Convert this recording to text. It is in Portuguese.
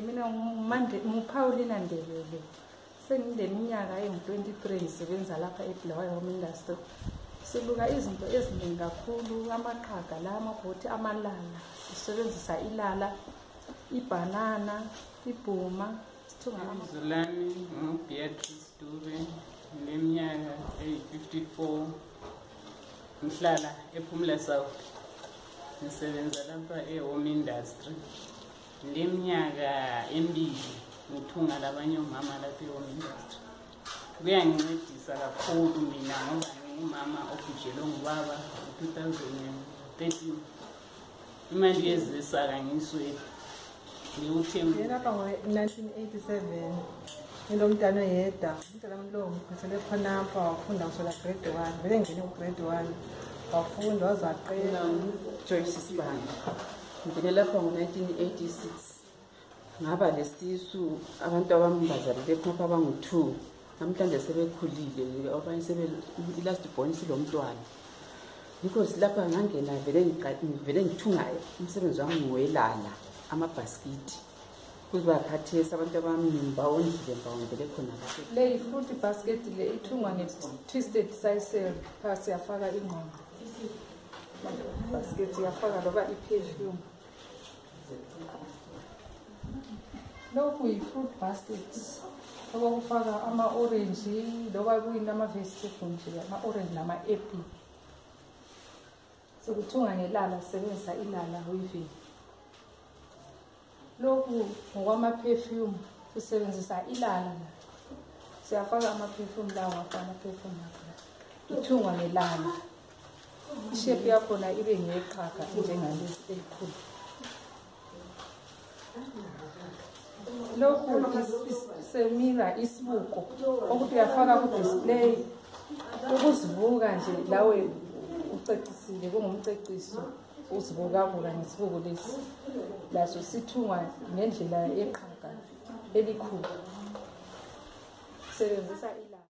mina ngu-Paulina Ndebele. Sengineminyaka engu-23 sebenza lapha eBulawayo Home Industry. Sibuka izinto eziningi kakhulu, amaqhaga la, amabhoti amalala, sisebenzisa ilala, ibhanana, ibhuma, sithunga amazulani. Ngu-Beatrice Dube, neminyaka eyi-54, ngihlala ePhumla South, ngisebenza lapha e-Home Industry. Leminyaka embili ngithunga labanye omama lapha e-Home Industry. Kuyangincedisa kakhulu mina ngoba ngingumama obhujelwe ngubaba ngo-2013. Imali yezisaka ngiyiswele, ngiwuthengile lapha ngo-1987. Nginomntana oyedwa, umntana wami lowo ngikhethele khonapha wafunda kusukela grade 1, vele ngene ugrade 1 wafunda wazaqela uJoyce Sibanda. Ngibele lapha ngo-1986 ngaba lesisu, abantu abami bazalele khonapha abangu-2. Namhlanje sebekhulile, abanye i-last born silomntwana. Because lapha ngangena vele ngithungayo umsebenzi wami ngiwelala amabhasikidi. Kuba khathesi abantu abaningi bawondlile bawondlele khona lapha. Le fruit basket le ithungwa nge-twisted sisal, phasi yafaka ingqondo. Basket yafaka loba i-perfume. Lokhu yi-fruit basket. Abafaka ama-orange loba kunama-vegetables nje, ama-orange nama-apple. Sokuthunga ngelala, sebenzisa ilala weaving. Lokhu ngokwama-perfume, usebenzisa ilala. Siyafaka ama-perfume lawo, afaka ama-perfume lawo. Ithunga ngelala. Ishepu yakhona ibe ngeyeqhaga njengalesi elikhulu. Lokhu semira isibuko okuthi uyafaka ku-display ukuzibuka nje lawe ucecisile, kungumceciso uzibukabuka ngesibuko lesi. Laso sithungwa ngendlela yeqhaga elikhulu, sebenzisa